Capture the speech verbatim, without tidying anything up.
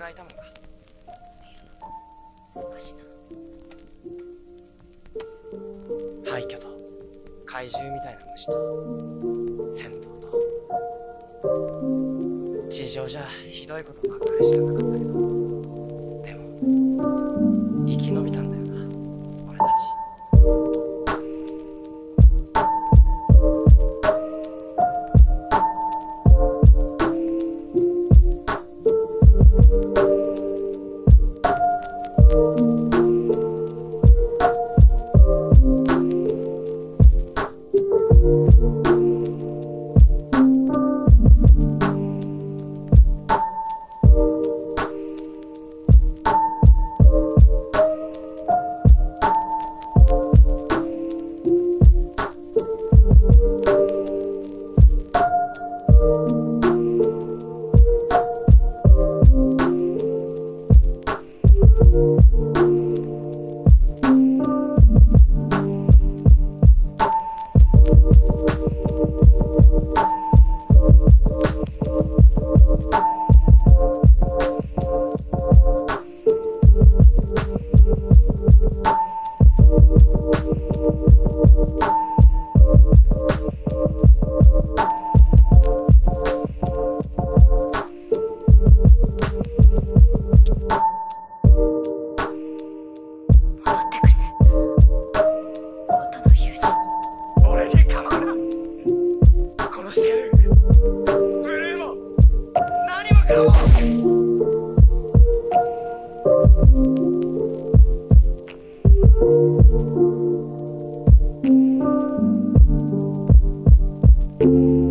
がいたもんだ。少しな。廃墟と怪獣みたいな虫と戦闘と、地上じゃひどいことばっかりしかなかったけど、でも生き延びたんだよな俺たち。Thank you.